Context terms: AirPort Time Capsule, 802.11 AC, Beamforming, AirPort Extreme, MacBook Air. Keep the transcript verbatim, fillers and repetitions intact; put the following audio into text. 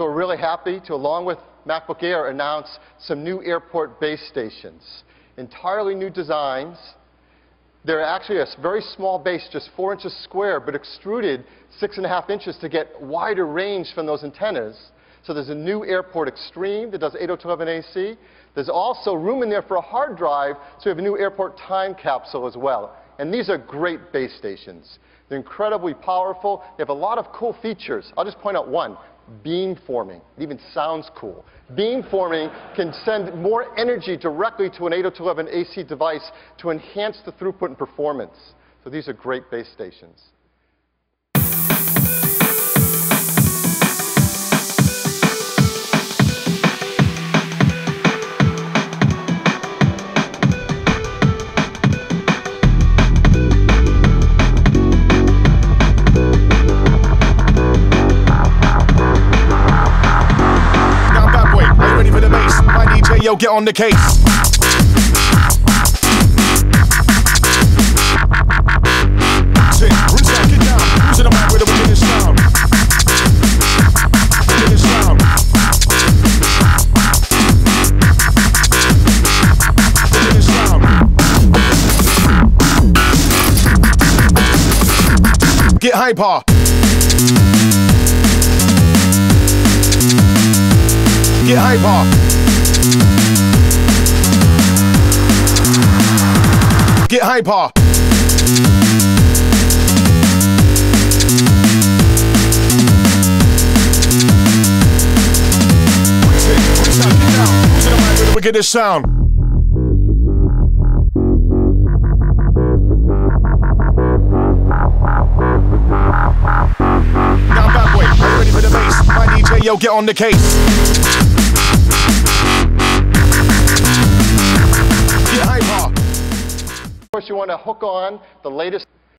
So we're really happy to, along with MacBook Air, announce some new AirPort base stations, entirely new designs. They're actually a very small base, just four inches square, but extruded six and a half inches to get wider range from those antennas. So there's a new AirPort Extreme that does eight oh two dot eleven A C. There's also room in there for a hard drive, so we have a new AirPort Time Capsule as well. And these are great base stations. They're incredibly powerful. They have a lot of cool features. I'll just point out one, beamforming. It even sounds cool. Beamforming can send more energy directly to an eight oh two dot eleven A C device to enhance the throughput and performance. So these are great base stations. Yo, get on the case. Get hyper. Get hyper. Get hyper. We get this sound. Now bad boy, are you ready for the bass? My D J, yo, get on the case. Get hyper. Of course, you want to hook on the latest